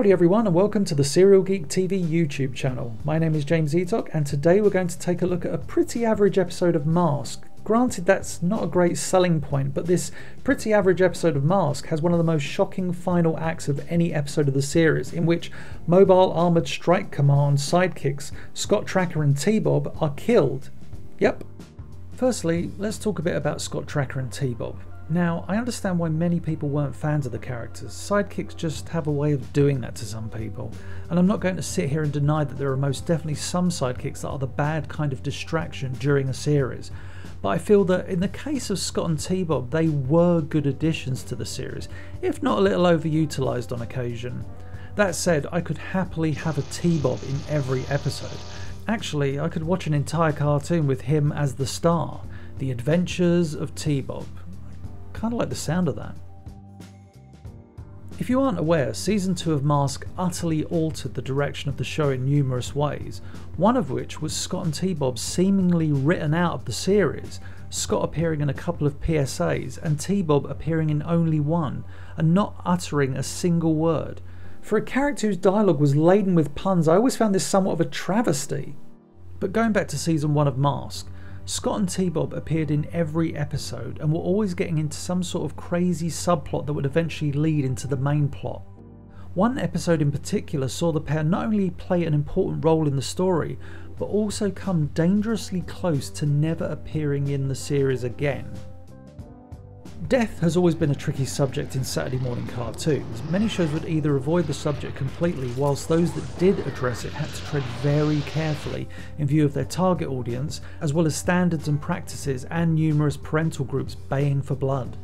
Howdy everyone, and welcome to the Serial Geek TV YouTube channel. My name is James Eatock, and today we're going to take a look at a pretty average episode of M.A.S.K. Granted, that's not a great selling point, but this pretty average episode of M.A.S.K. has one of the most shocking final acts of any episode of the series, in which Mobile Armoured Strike Command sidekicks Scott Trakker and T-Bob are killed. Yep. Firstly, let's talk a bit about Scott Trakker and T-Bob. Now, I understand why many people weren't fans of the characters. Sidekicks just have a way of doing that to some people. And I'm not going to sit here and deny that there are most definitely some sidekicks that are the bad kind of distraction during a series. But I feel that in the case of Scott and T-Bob, they were good additions to the series, if not a little overutilised on occasion. That said, I could happily have a T-Bob in every episode. Actually, I could watch an entire cartoon with him as the star. The Adventures of T-Bob. Kind of like the sound of that. If you aren't aware, season 2 of M.A.S.K. utterly altered the direction of the show in numerous ways, one of which was Scott and T-Bob seemingly written out of the series, Scott appearing in a couple of PSAs and T-Bob appearing in only one, and not uttering a single word. For a character whose dialogue was laden with puns, I always found this somewhat of a travesty. But going back to season 1 of M.A.S.K., Scott and T-Bob appeared in every episode and were always getting into some sort of crazy subplot that would eventually lead into the main plot. One episode in particular saw the pair not only play an important role in the story, but also come dangerously close to never appearing in the series again. Death has always been a tricky subject in Saturday morning cartoons. Many shows would either avoid the subject completely, whilst those that did address it had to tread very carefully in view of their target audience, as well as standards and practices and numerous parental groups baying for blood.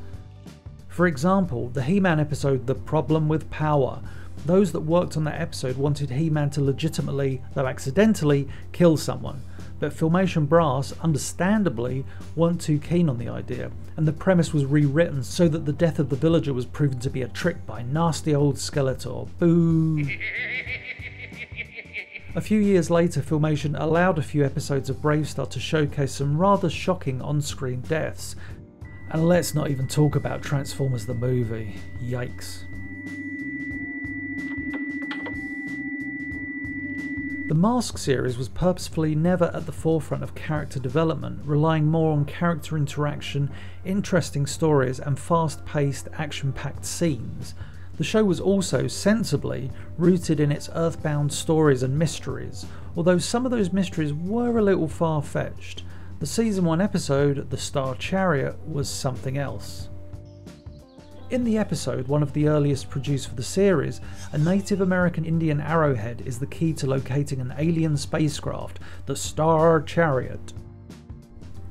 For example, the He-Man episode The Problem with Power. Those that worked on that episode wanted He-Man to legitimately, though accidentally, kill someone. But Filmation brass, understandably, weren't too keen on the idea, and the premise was rewritten so that the death of the villager was proven to be a trick by nasty old Skeletor. Boo! A few years later, Filmation allowed a few episodes of BraveStarr to showcase some rather shocking on-screen deaths. And let's not even talk about Transformers the movie. Yikes. The M.A.S.K. series was purposefully never at the forefront of character development, relying more on character interaction, interesting stories, and fast-paced, action-packed scenes. The show was also, sensibly, rooted in its earthbound stories and mysteries, although some of those mysteries were a little far-fetched. The season 1 episode, The Star Chariot, was something else. In the episode, one of the earliest produced for the series, a Native American Indian arrowhead is the key to locating an alien spacecraft, the Star Chariot.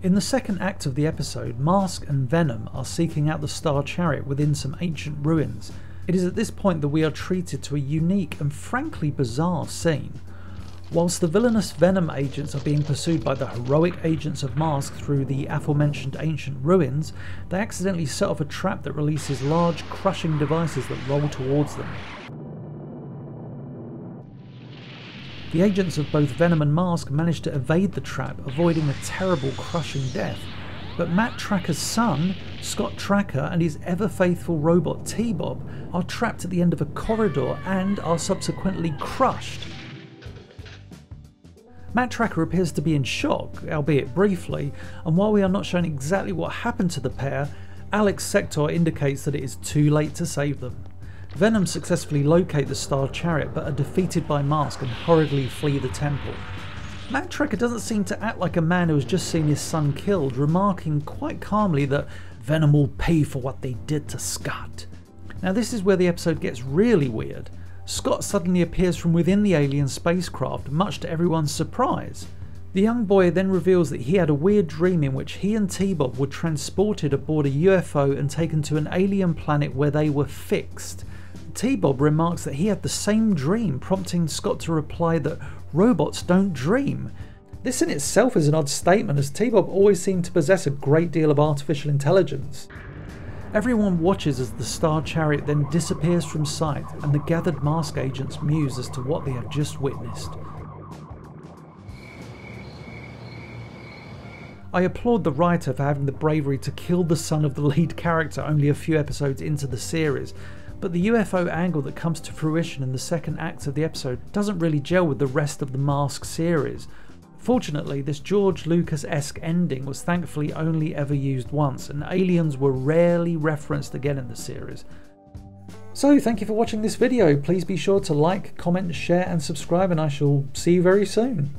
In the second act of the episode, M.A.S.K. and Venom are seeking out the Star Chariot within some ancient ruins. It is at this point that we are treated to a unique and frankly bizarre scene. Whilst the villainous Venom agents are being pursued by the heroic agents of M.A.S.K. through the aforementioned ancient ruins, they accidentally set off a trap that releases large, crushing devices that roll towards them. The agents of both Venom and M.A.S.K. manage to evade the trap, avoiding a terrible, crushing death. But Matt Trakker's son, Scott Trakker, and his ever-faithful robot T-Bob are trapped at the end of a corridor and are subsequently crushed. Matt Trakker appears to be in shock, albeit briefly, and while we are not shown exactly what happened to the pair, Alex Sector indicates that it is too late to save them. Venom successfully locate the Star Chariot but are defeated by M.A.S.K. and hurriedly flee the temple. Matt Trakker doesn't seem to act like a man who has just seen his son killed, remarking quite calmly that Venom will pay for what they did to Scott. Now this is where the episode gets really weird. Scott suddenly appears from within the alien spacecraft, much to everyone's surprise. The young boy then reveals that he had a weird dream in which he and T-Bob were transported aboard a UFO and taken to an alien planet where they were fixed. T-Bob remarks that he had the same dream, prompting Scott to reply that robots don't dream. This in itself is an odd statement, as T-Bob always seemed to possess a great deal of artificial intelligence. Everyone watches as the Star Chariot then disappears from sight, and the gathered M.A.S.K. agents muse as to what they have just witnessed. I applaud the writer for having the bravery to kill the son of the lead character only a few episodes into the series, but the UFO angle that comes to fruition in the second act of the episode doesn't really gel with the rest of the M.A.S.K. series. Fortunately, this George Lucas-esque ending was thankfully only ever used once, and aliens were rarely referenced again in the series. So thank you for watching this video, please be sure to like, comment, share and subscribe, and I shall see you very soon.